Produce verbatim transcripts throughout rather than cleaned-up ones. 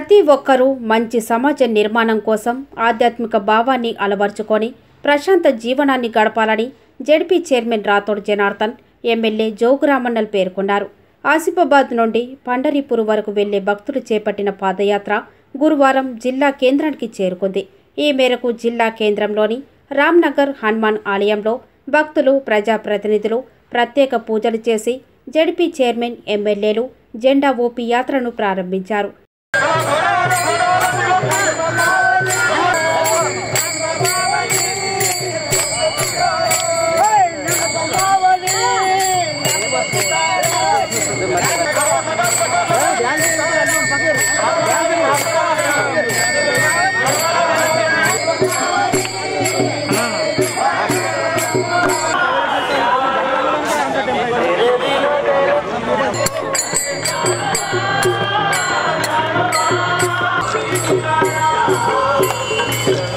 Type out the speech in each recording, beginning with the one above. ప్రతి ఒక్కరూ మంచి సమాజ నిర్మాణం కోసం ఆధ్యాత్మిక భావాన్ని అలవర్చుకొని ప్రశాంత జీవనాన్ని గడపాలని ZP chairman Rathod Janardhan, MLA జోగురామన్నలు పేర్కొన్నారు. ఆసిఫాబాద్ నుండి పండరీపురం వరకు వెళ్లే భక్తులు చేపట్టిన పాదయాత్ర గురువారం జిల్లా కేంద్రానికి చేరుకుంది. ఈ మేరకు జిల్లా కేంద్రంలోని రామ్నగర్ హనుమాన్ ఆలయంలో భక్తులు, ప్రజాప్రతినిధులు ప్రత్యేక పూజలు చేసి జెడ్పీ చైర్మన్, ఎమ్మెల్యేలు జెండా ఊపి యాత్రను ప్రారంభించారు.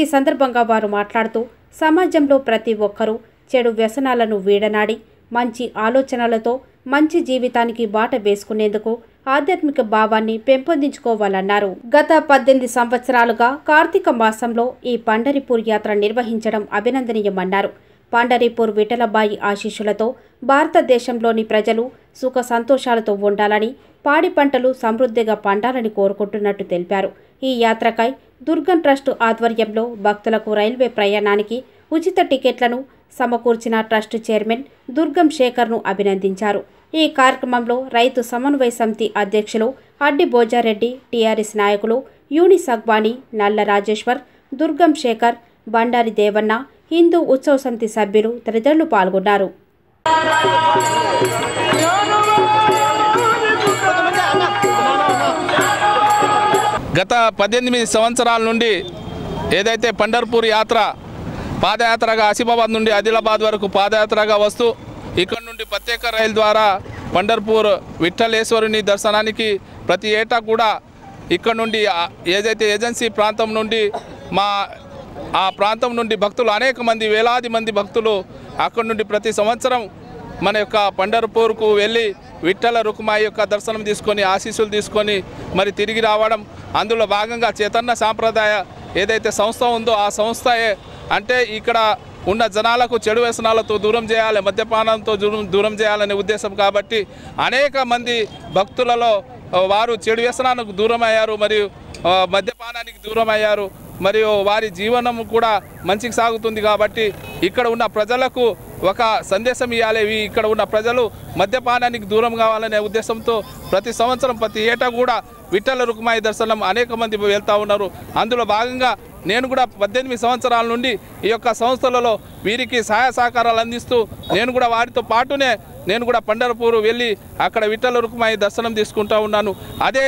ఈ సందర్భంగా వారు మాట్లాడుతూ, సమాజంలో ప్రతి ఒక్కరూ చెడు వ్యసనాలను వీడనాడి మంచి ఆలోచనలతో మంచి జీవితానికి బాట వేసుకునేందుకు ఆధ్యాత్మిక భావాన్ని పెంపొందించుకోవాలన్నారు. గత పద్దెనిమిది సంవత్సరాలుగా కార్తీక మాసంలో ఈ పండరీపూర్ యాత్ర నిర్వహించడం అభినందనీయమన్నారు. పండరీపూర్ విఠలబాయి ఆశీస్సులతో భారతదేశంలోని ప్రజలు సుఖ సంతోషాలతో ఉండాలని, పాడి పంటలు సమృద్ధిగా పండాలని కోరుకుంటున్నట్టు తెలిపారు. ఈ యాత్రకై దుర్గం ట్రస్టు ఆధ్వర్యంలో భక్తులకు రైల్వే ప్రయాణానికి ఉచిత టికెట్లను సమకూర్చిన ట్రస్టు చైర్మన్ దుర్గం శేఖర్ను అభినందించారు. ఈ కార్యక్రమంలో రైతు సమన్వయ సమితి అధ్యక్షులు అడ్డి భోజారెడ్డి, టీఆర్ఎస్ నాయకులు యూని సగ్వాణి, నల్ల రాజేశ్వర్, దుర్గం శేఖర్, బండారి దేవన్న, హిందూ ఉత్సవ సమితి సభ్యులు తదితరులు పాల్గొన్నారు. గత పద్దెనిమిది సంవత్సరాల నుండి ఏదైతే పండరీపూర్ యాత్ర పాదయాత్రగా ఆసిఫాబాద్ నుండి ఆదిలాబాద్ వరకు పాదయాత్రగా వస్తూ ఇక్కడ నుండి ప్రత్యేక రైలు ద్వారా పండరీపూర్ విఠలేశ్వరుని దర్శనానికి ప్రతి ఏటా కూడా ఇక్కడ నుండి ఏదైతే ఏజెన్సీ ప్రాంతం నుండి మా ఆ ప్రాంతం నుండి భక్తులు అనేక మంది వేలాది మంది భక్తులు అక్కడ నుండి ప్రతి సంవత్సరం మన యొక్క పండరీపూర్కు వెళ్ళి విఠల రుక్మాయి యొక్క దర్శనం తీసుకొని ఆశీస్సులు తీసుకొని మరి తిరిగి రావడం. అందులో భాగంగా చైతన్య సాంప్రదాయ ఏదైతే సంస్థ ఉందో ఆ సంస్థయే అంటే ఇక్కడ ఉన్న జనాలకు చెడు వ్యసనాలతో దూరం చేయాలి, మద్యపానంతో దూరం దూరం చేయాలనే ఉద్దేశం. కాబట్టి అనేక మంది భక్తులలో వారు చెడు వ్యసనాలకు దూరం అయ్యారు, మరియు మద్యపానానికి దూరం అయ్యారు, మరియు వారి జీవనం కూడా మంచికి సాగుతుంది. కాబట్టి ఇక్కడ ఉన్న ప్రజలకు ఒక సందేశం ఇవ్వాలి. ఇక్కడ ఉన్న ప్రజలు మద్యపానానికి దూరం కావాలనే ఉద్దేశంతో ప్రతి సంవత్సరం ప్రతి ఏటా కూడా విఠల రుక్మాయి దర్శనం అనేక మంది వెళ్తూ ఉన్నారు. అందులో భాగంగా నేను కూడా పద్దెనిమిది సంవత్సరాల నుండి ఈ యొక్క సంస్థలలో వీరికి సహాయ సహకారాలు అందిస్తూ నేను కూడా వారితో పాటునే నేను కూడా పండరీపూర్ వెళ్ళి అక్కడ విఠల రుక్మాయి దర్శనం తీసుకుంటూ ఉన్నాను. అదే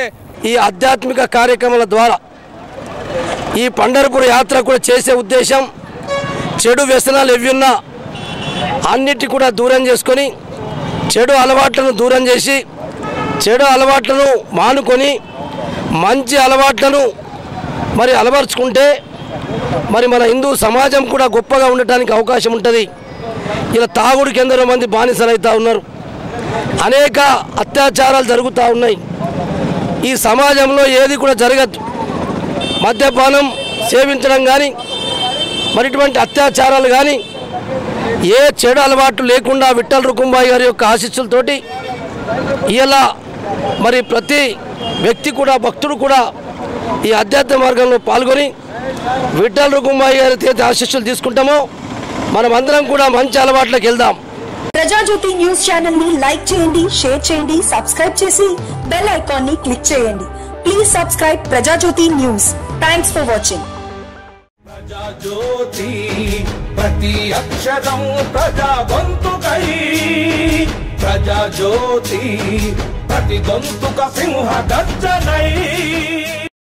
ఈ ఆధ్యాత్మిక కార్యక్రమాల ద్వారా ఈ పండరీపూర్ యాత్ర కూడా చేసే ఉద్దేశం చెడు వ్యసనాలు ఎవి ఉన్నా అన్నిటి కూడా దూరం చేసుకొని, చెడు అలవాట్లను దూరం చేసి, చెడు అలవాట్లను మానుకొని మంచి అలవాట్లను మరి అలవర్చుకుంటే మరి మన హిందూ సమాజం కూడా గొప్పగా ఉండటానికి అవకాశం ఉంటుంది. ఇలా తాగుడికి ఎందరో మంది బానిసలైతా ఉన్నారు, అనేక అత్యాచారాలు జరుగుతూ ఉన్నాయి. ఈ సమాజంలో ఏది కూడా జరగదు, మద్యపానం సేవించడం కానీ మరి ఇటువంటి అత్యాచారాలు కానీ ఏ చెడు అలవాటు లేకుండా విఠల రుక్మాయి గారి యొక్క ఆశీస్సులతోటి ఇలా మరి ప్రతి వ్యక్తి కూడా భక్తుడు కూడా ఈ ఆధ్యాత్మిక మార్గంలో పాల్గొని విఠల రుక్మాయి గారి ఆశీస్సులు తీసుకుంటామో మనమందరం కూడా మంచి అలవాట్లకు వెళ్దాం. ప్రజాజ్యోతి న్యూస్ ఛానల్ ని లైక్ చేయండి, షేర్ చేయండి, సబ్స్క్రైబ్ చేసి బెల్ ఐకాన్ ని క్లిక్ చేయండి. Please subscribe Praja Jyoti News. Thanks for watching. ప్రజా జ్యోతి ప్రతి అక్షరం ప్రజా గొంతుకై ప్రజా జ్యోతి ప్రతి గొంతుక సింహ గర్జనై.